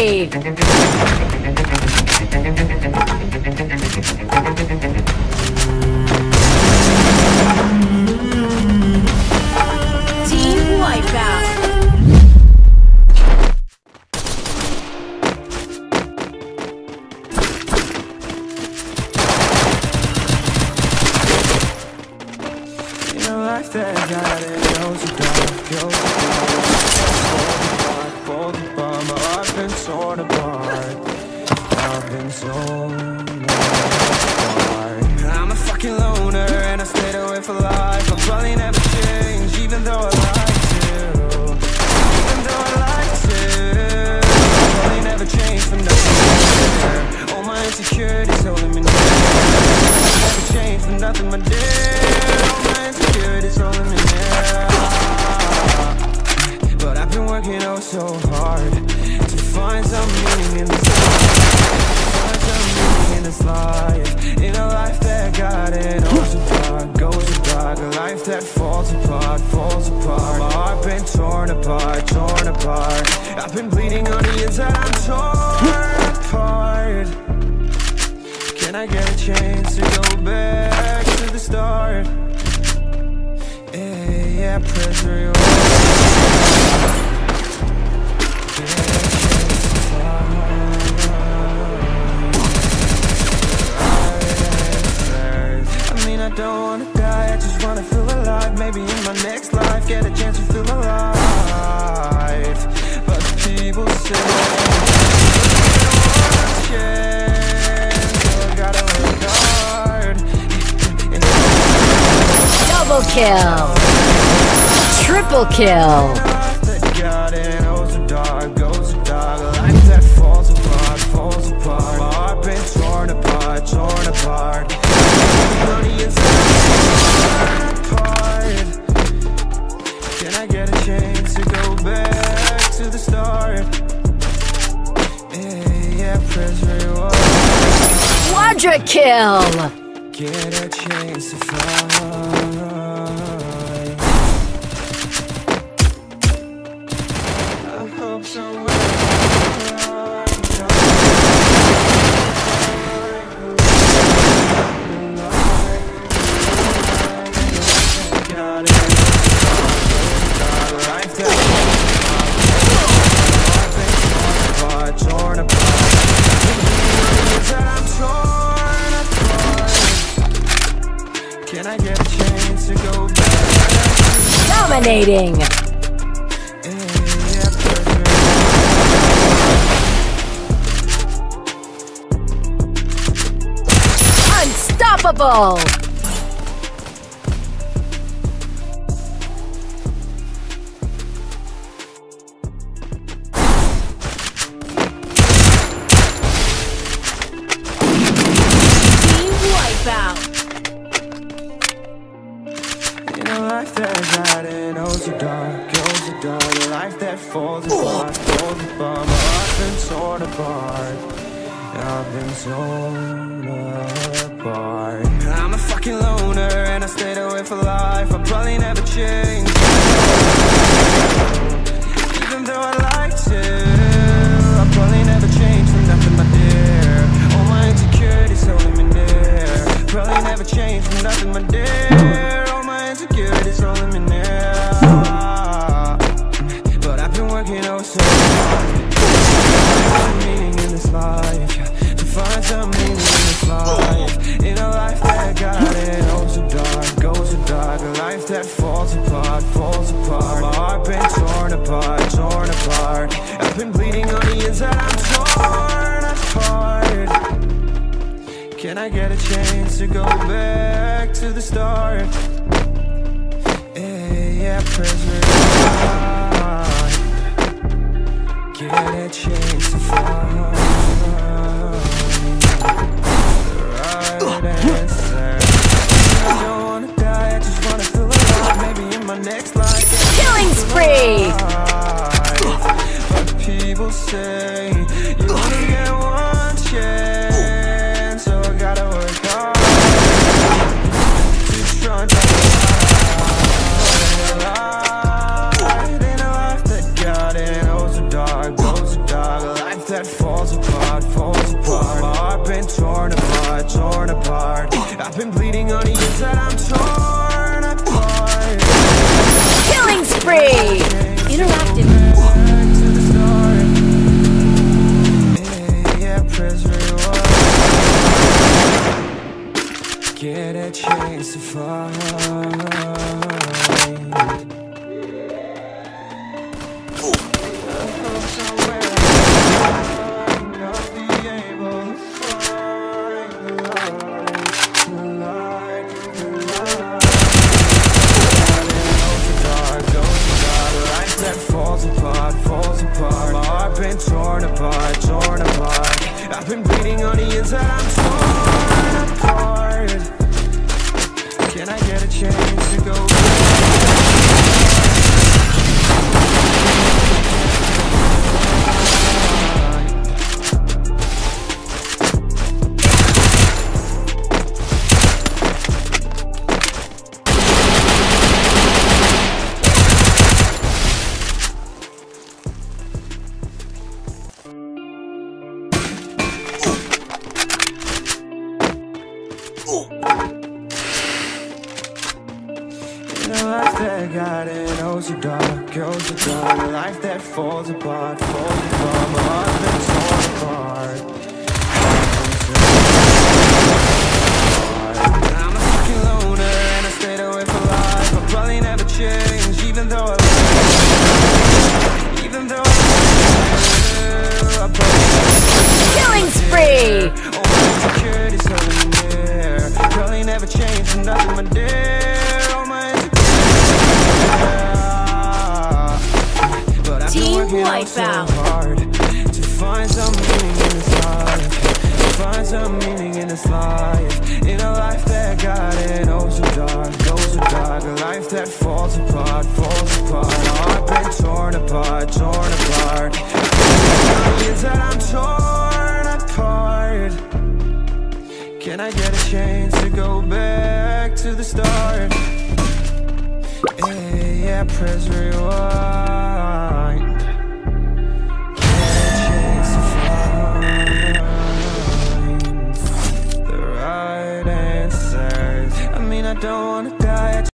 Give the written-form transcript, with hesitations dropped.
Hey! Kill. Triple kill. Quadra kill. Get a chance to fly. Dominating. Unstoppable. that I'm torn apart. Killing spree! Interactive. Get a chance to find. I've been bleeding on the inside, I'm torn apart. Can I get a chance to go? Got it, oh so dark, oh so dark. A life that falls apart, falls apart. My heart that's torn apart. I'm a fucking loner and I stayed away for life. I'll probably never change, even though I, even though I killing spree. Oh, my security's nothing there. Probably never change, nothing but dare. So hard to find some meaning in this life, to find some meaning in this life, in a life that got it oh so dark, oh so dark. A life that falls apart, falls apart. I've been torn apart, torn apart. It's that I'm torn apart. Can I get a chance to go back to the start? Hey, yeah, press rewind. I don't wanna die.